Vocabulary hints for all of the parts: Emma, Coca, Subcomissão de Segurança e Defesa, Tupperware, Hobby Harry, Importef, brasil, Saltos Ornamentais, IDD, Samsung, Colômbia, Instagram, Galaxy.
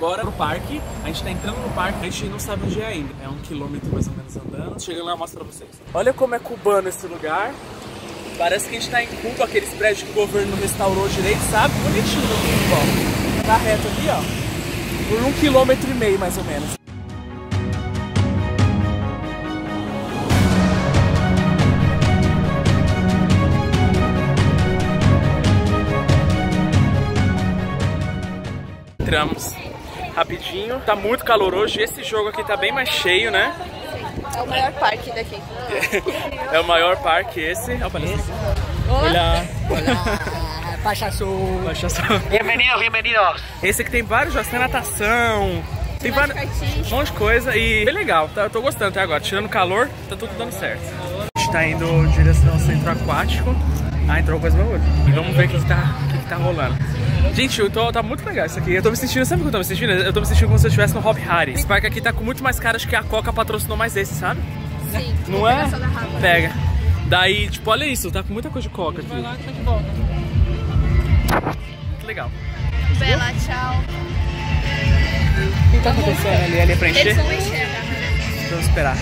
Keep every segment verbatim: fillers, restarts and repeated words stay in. agora no parque. A gente tá entrando no parque, a gente não sabe onde é ainda. É um quilômetro mais ou menos andando. Chegando lá eu mostro pra vocês. Olha como é cubano esse lugar. Parece que a gente tá em Cuba, aqueles prédios que o governo restaurou direito, sabe? Bonitinho, ó. Tá reto aqui, ó. Por um quilômetro e meio mais ou menos. Entramos rapidinho, tá muito calor hoje, esse jogo aqui tá bem mais cheio, né? É o maior parque daqui. É o maior parque esse. Olha, olá. Olá. Pachaçou. Pachaçou. Bienvenido, bienvenidos. Esse aqui tem vários jogos, tem natação, tem vários, um monte de coisa e bem legal, tá? Eu tô gostando até agora, tirando o calor, tá tudo dando certo. A gente tá indo em direção ao centro aquático. Ah, entrou coisa boa. E vamos ver o que que tá, que que tá rolando. Gente, eu tô, tá muito legal isso aqui. Eu tô me sentindo, sabe o que eu tô me sentindo? Eu tô me sentindo como se eu estivesse no Hobby Harry. Esse parque aqui tá com muito mais caras que a Coca patrocinou mais esse, sabe? Sim. Não é? Pega. Daí, tipo, olha isso, tá com muita coisa de Coca aqui. Vai lá, tá de volta. Que legal. Bela, tchau. O que tá acontecendo ali? Ali é pra encher? Vamos esperar.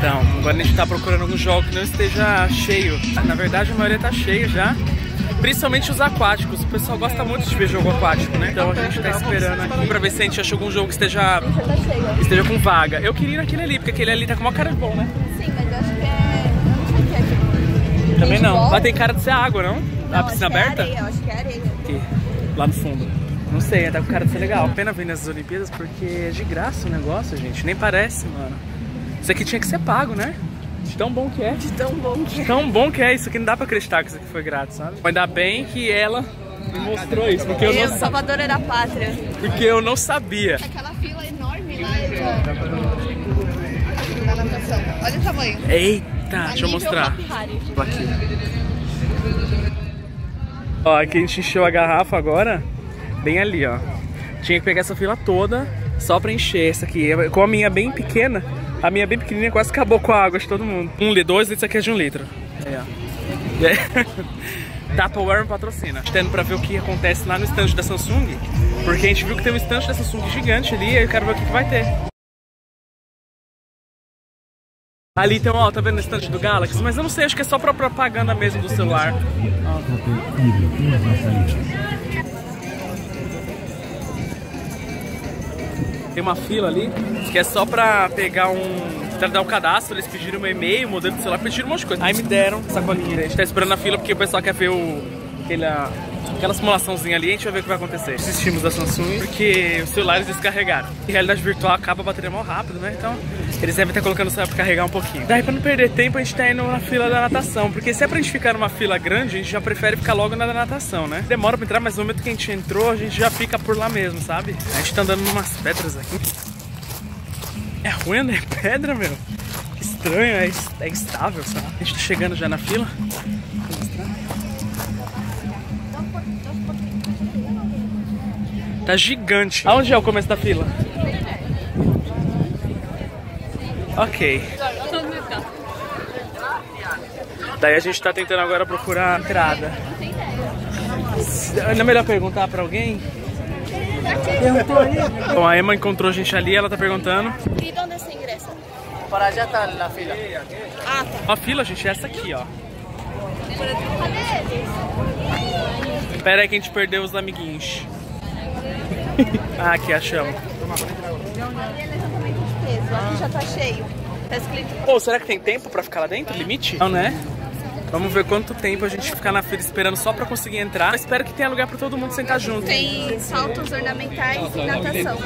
Então, agora a gente tá procurando algum jogo que não esteja cheio. Na verdade, a maioria tá cheia já. Principalmente os aquáticos. O pessoal gosta muito de ver jogo aquático, né? Então a gente tá esperando aqui pra ver se a gente achou algum jogo que esteja, esteja com vaga. Eu queria ir naquele ali, porque aquele ali tá com uma cara de bom, né? Sim, mas eu acho que é... Eu não sei o que é. Também não. Lá tem cara de ser água, não? A piscina aberta? Não, acho que é areia. Aqui, lá no fundo. Não sei, tá com cara de ser legal. Pena vir nessas Olimpíadas, porque é de graça o negócio, gente. Nem parece, mano. Isso aqui tinha que ser pago, né? De tão bom que é. De tão bom que é. De tão bom que é. Isso aqui não dá pra acreditar que isso aqui foi grátis, sabe? Ainda bem que ela me mostrou isso. Porque eu não... Eu, salvadora da pátria. Porque eu não sabia. Aquela fila enorme lá. Na natação. Olha o tamanho. Eita, deixa eu mostrar. Aqui. Ó, aqui a gente encheu a garrafa agora. Bem ali, ó. Tinha que pegar essa fila toda só pra encher essa aqui. Com a minha bem pequena... A minha bem pequenininha quase acabou com a água de todo mundo. Um litro, dois litros, isso aqui é de um litro. É, ó. Tupperware patrocina. A gente tá indo pra ver o que acontece lá no estande da Samsung. Porque a gente viu que tem um estande da Samsung gigante ali. E eu quero ver o que que vai ter. Ali então, ó, tá vendo o estande do Galaxy? Mas eu não sei, acho que é só pra propaganda mesmo do celular. Tem uma fila ali, que é só pra pegar um... Pra dar um cadastro, eles pediram meu e-mail, modelo do celular, pediram um monte de coisa. Aí me deram essa sacolinha. A gente tá esperando a fila porque o pessoal quer ver o... Aquela... Aquela simulaçãozinha ali, a gente vai ver o que vai acontecer. Desistimos da Samsung porque os celulares descarregaram. A realidade virtual acaba a bateria mal rápido, né? Então eles devem estar colocando o celular pra carregar um pouquinho. Daí pra não perder tempo, a gente tá indo na fila da natação. Porque se é pra gente ficar numa fila grande, a gente já prefere ficar logo na da natação, né? Demora pra entrar, mas no momento que a gente entrou, a gente já fica por lá mesmo, sabe? A gente tá andando numas pedras aqui. É ruim, né? Pedra, meu. Que estranho, é, é instável, sabe? A gente tá chegando já na fila. Tá gigante. Aonde é o começo da fila? Ok. Daí a gente tá tentando agora procurar a entrada. Não é melhor perguntar pra alguém? Bom, a Emma encontrou a gente ali, ela tá perguntando. E onde se ingressa? Para já tá na fila. Ah, tá. A fila, gente, é essa aqui, ó. Pera aí que a gente perdeu os amiguinhos. Ah, aqui achamos. Aqui já tá cheio. Tá escrito. Pô, será que tem tempo pra ficar lá dentro? Limite? Não, né? Vamos ver quanto tempo a gente ficar na fila esperando só pra conseguir entrar. Eu espero que tenha lugar pra todo mundo sentar junto. Tem saltos ornamentais e natação.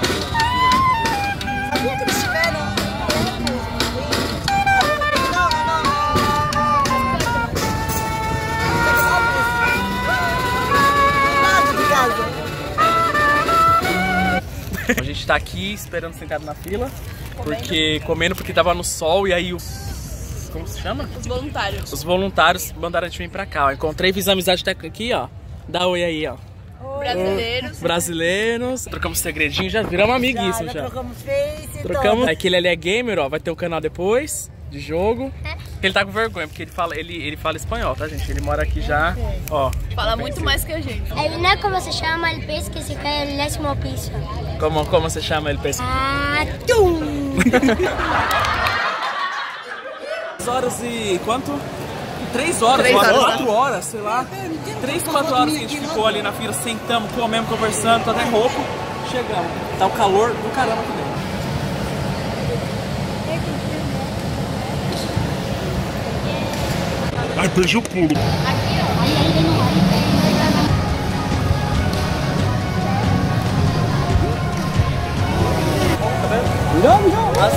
A gente tá aqui esperando sentado na fila, comendo. porque comendo porque tava no sol e aí os... como se chama? Os voluntários. Os voluntários mandaram a gente vir pra cá, ó. Encontrei, fiz amizade até aqui, ó. Dá oi aí, ó. Oi. Brasileiros. Brasileiros. Trocamos segredinho, já viramos amiguíssimo já. já. Trocamos face, trocamos. Aquele ali é gamer, ó. Vai ter um canal depois de jogo. Ele tá com vergonha, porque ele fala, ele, ele fala espanhol, tá, gente? Ele mora aqui já, ó. Fala muito mais que a gente. Ele não é como se chama, ele pensa que se cai no décimo piso. Como, como se chama, ele pensa? Ah, tum! horas e quanto? Três horas, três horas, quatro horas, sei lá. Três, quatro horas que a gente ficou ali na fila, sentamos, comemos, conversando, tá até roupa. Chegamos. Tá o calor do caramba aqui dentro. Ai, perdi o pulo. Não, não. Mas...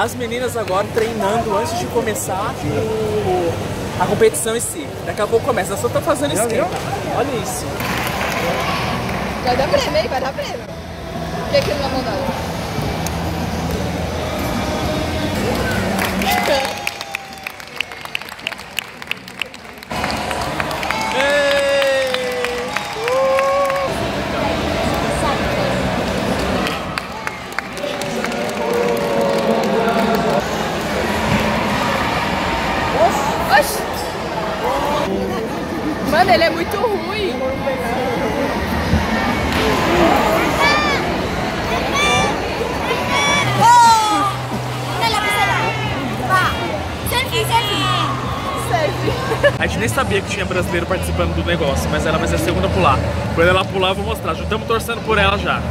As meninas agora treinando antes de começar o, a competição em si. Daqui a pouco começa, elas só estão fazendo esquenta. Olha isso. Vai dar prêmio, hein? Vai dar prêmio. O que é que ele vai mandar? Mano, ele é muito ruim. A gente nem sabia que tinha brasileiro participando do negócio, mas ela vai ser a segunda a pular. Quando ela pular, eu vou mostrar. Já estamos torcendo por ela já.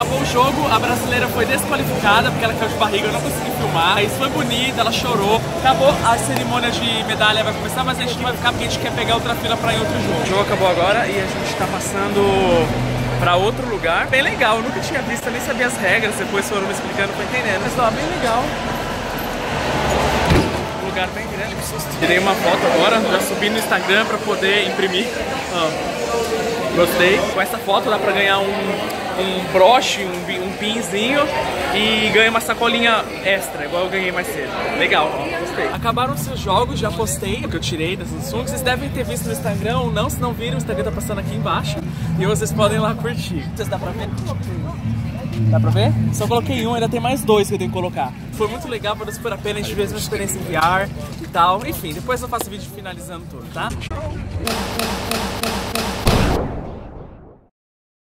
Acabou o jogo, a brasileira foi desqualificada porque ela caiu de barriga, eu não consegui filmar. Mas foi bonita, ela chorou. Acabou a cerimônia de medalha, vai começar, mas a gente não vai ficar porque a gente quer pegar outra fila pra ir outro jogo. O jogo acabou agora e a gente tá passando pra outro lugar. Bem legal, eu nunca tinha visto, nem sabia as regras, depois foram me explicando, foi entendendo. Mas ó, bem legal. O lugar bem grande, que susto. Tirei uma foto agora, já subi no Instagram pra poder imprimir. Ó, gostei. Com essa foto dá pra ganhar um, um broche, um, um pinzinho e ganha uma sacolinha extra, igual eu ganhei mais cedo. Legal, ó, gostei. Acabaram os seus jogos, já postei o que eu tirei das Samsung. Vocês devem ter visto no Instagram ou não, se não viram, o Instagram tá passando aqui embaixo. E vocês podem ir lá curtir. Vocês dá pra ver? Dá pra ver? Só coloquei um, ainda tem mais dois que eu tenho que colocar. Foi muito legal, valeu super a pena, a gente fez uma experiência em V R e tal. Enfim, depois eu faço vídeo finalizando tudo, tá?